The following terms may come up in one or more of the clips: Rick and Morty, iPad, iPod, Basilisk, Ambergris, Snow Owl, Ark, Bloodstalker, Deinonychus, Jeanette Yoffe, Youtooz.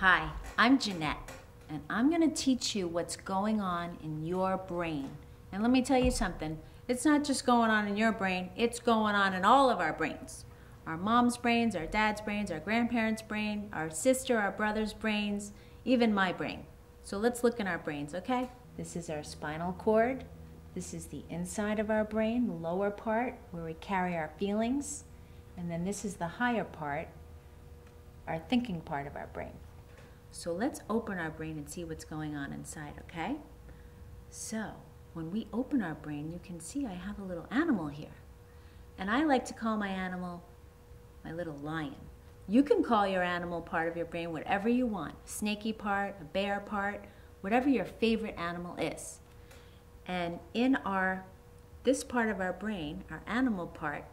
Hi, I'm Jeanette, and I'm going to teach you what's going on in your brain. And let me tell you something, it's not just going on in your brain, it's going on in all of our brains. Our mom's brains, our dad's brains, our grandparents' brain, our sister, our brother's brains, even my brain. So let's look in our brains, okay? This is our spinal cord. This is the inside of our brain, the lower part, where we carry our feelings. And then this is the higher part, our thinking part of our brain. So let's open our brain and see what's going on inside, okay? So when we open our brain, you can see I have a little animal here. And I like to call my animal my little lion. You can call your animal part of your brain whatever you want, a snaky part, a bear part, whatever your favorite animal is. And in this part of our brain, our animal part,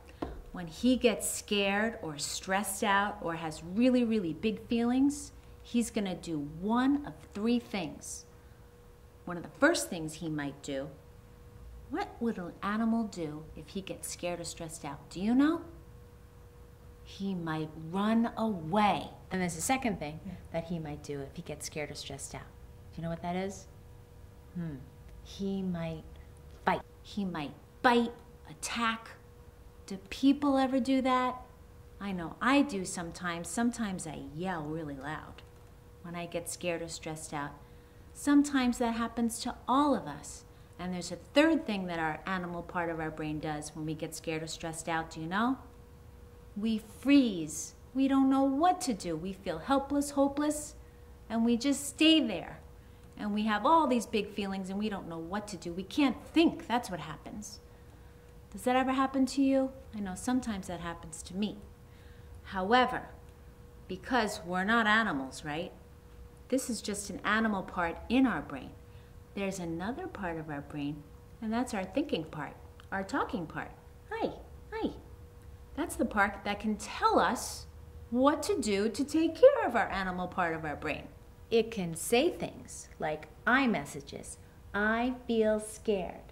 when he gets scared or stressed out or has really, really big feelings, he's going to do one of three things. One of the first things he might do, what would an animal do if he gets scared or stressed out? Do you know? He might run away. And there's a second thing that he might do if he gets scared or stressed out. Do you know what that is? He might fight. He might bite, attack. Do people ever do that? I know I do sometimes. Sometimes I yell really loud when I get scared or stressed out. Sometimes that happens to all of us. And there's a third thing that our animal part of our brain does when we get scared or stressed out, do you know? We freeze. We don't know what to do. We feel helpless, hopeless, and we just stay there. And we have all these big feelings and we don't know what to do. We can't think. That's what happens. Does that ever happen to you? I know sometimes that happens to me. However, because we're not animals, right? This is just an animal part in our brain. There's another part of our brain, and that's our thinking part, our talking part. Hi, hi. That's the part that can tell us what to do to take care of our animal part of our brain. It can say things like I messages. I feel scared.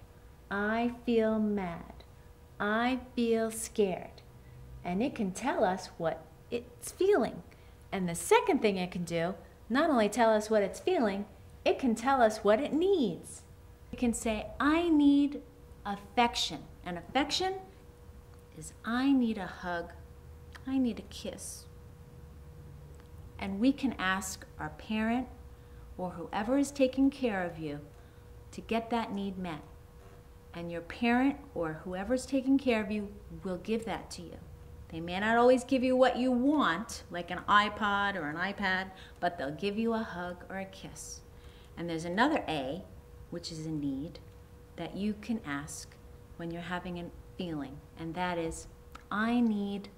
I feel mad. I feel scared. And it can tell us what it's feeling. And the second thing it can do, not only tell us what it's feeling, it can tell us what it needs. It can say, I need affection. And affection is I need a hug, I need a kiss. And we can ask our parent or whoever is taking care of you to get that need met. And your parent or whoever's taking care of you will give that to you. They may not always give you what you want, like an iPod or an iPad, but they'll give you a hug or a kiss. And there's another A, which is a need, that you can ask when you're having a feeling, and that is, I need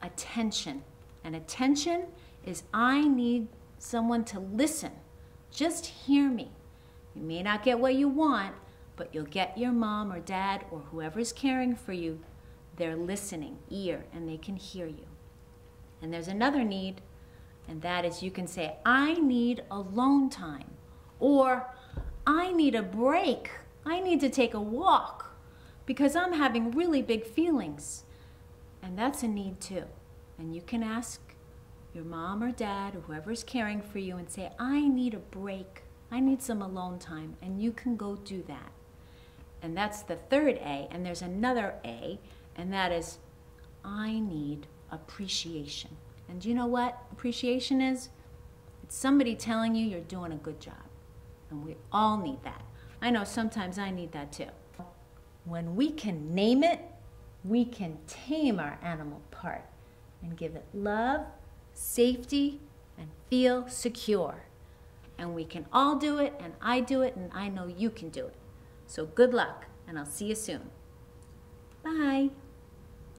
attention. And attention is I need someone to listen. Just hear me. You may not get what you want, but you'll get your mom or dad or whoever's caring for you. They're listening, ear, and they can hear you. And there's another need, and that is you can say, I need alone time, or I need a break. I need to take a walk because I'm having really big feelings. And that's a need too. And you can ask your mom or dad or whoever's caring for you and say, I need a break. I need some alone time, and you can go do that. And that's the third A, and there's another A, and that is, I need appreciation. And do you know what appreciation is? It's somebody telling you you're doing a good job. And we all need that. I know sometimes I need that too. When we can name it, we can tame our animal part and give it love, safety, and feel secure. And we can all do it, and I know you can do it. So good luck, and I'll see you soon. Bye.